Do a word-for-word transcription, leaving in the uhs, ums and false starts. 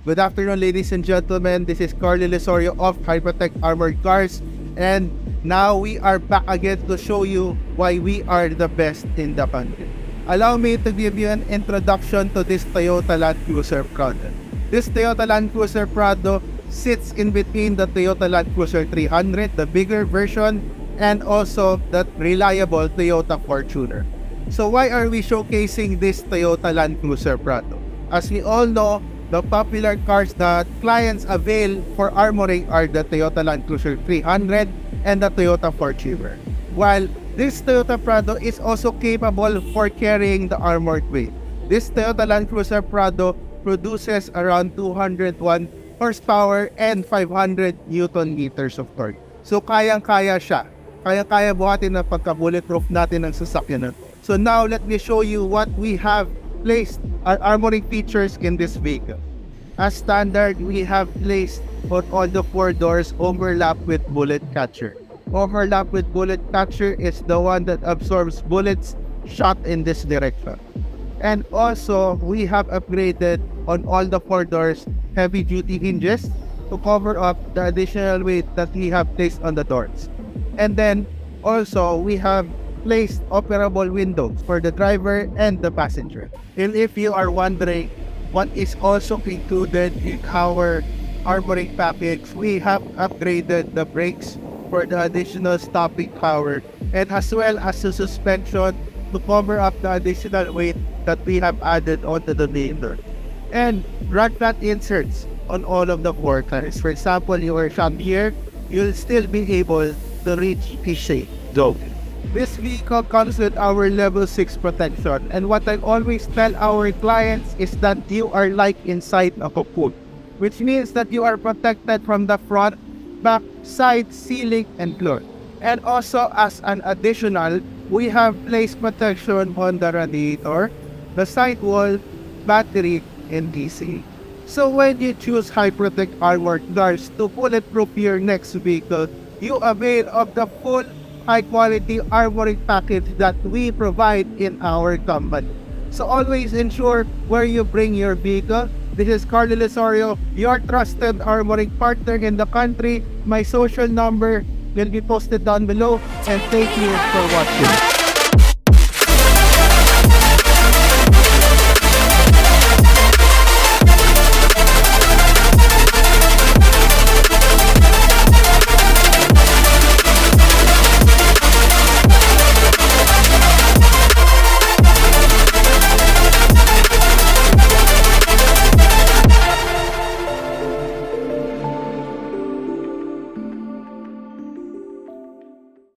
Good afternoon, ladies and gentlemen. This is Carlo Ilusorio of Hypertech Armored Cars, and now we are back again to show you why we are the best in the country. Allow me to give you an introduction to this Toyota Land Cruiser Prado. This Toyota Land Cruiser Prado sits in between the Toyota Land Cruiser three hundred, the bigger version, and also that reliable Toyota Fortuner. So why are we showcasing this Toyota Land Cruiser Prado? As we all know, the popular cars that clients avail for armoring are the Toyota Land Cruiser three hundred and the Toyota Fortuner, while this Toyota Prado is also capable for carrying the armored weight. This Toyota Land Cruiser Prado produces around two hundred one horsepower and five hundred newton meters of torque. So kayang-kaya siya. Kaya-kaya buhatin na pagka-bulletproof natin ng sasakyan. So now let me show you what we have placed our armoring features in this vehicle. As standard, we have placed on all the four doors overlap with bullet catcher. Overlap with bullet catcher is the one that absorbs bullets shot in this direction. And also, we have upgraded on all the four doors heavy duty hinges to cover up the additional weight that we have placed on the doors. And then also, we have placed operable windows for the driver and the passenger. And if you are wondering what is also included in our armoring package, we have upgraded the brakes for the additional stopping power, and as well as the suspension to cover up the additional weight that we have added onto the vehicle. And rod flat inserts on all of the four tires. For example, you are shot here, you'll still be able to reach the shape. So, this vehicle comes with our level six protection, and what I always tell our clients is that you are like inside a cocoon, which means that you are protected from the front, back, side, ceiling, and floor. And also, as an additional, we have placed protection on the radiator, the side wall, battery, and D C. So when you choose Hypertech Armored Cars to bulletproof your next vehicle, you avail of the full high-quality armoring package that we provide in our company. So always ensure where you bring your vehicle. This is Carlo Ilusorio, your trusted armoring partner in the country. My social number will be posted down below, and thank you for watching.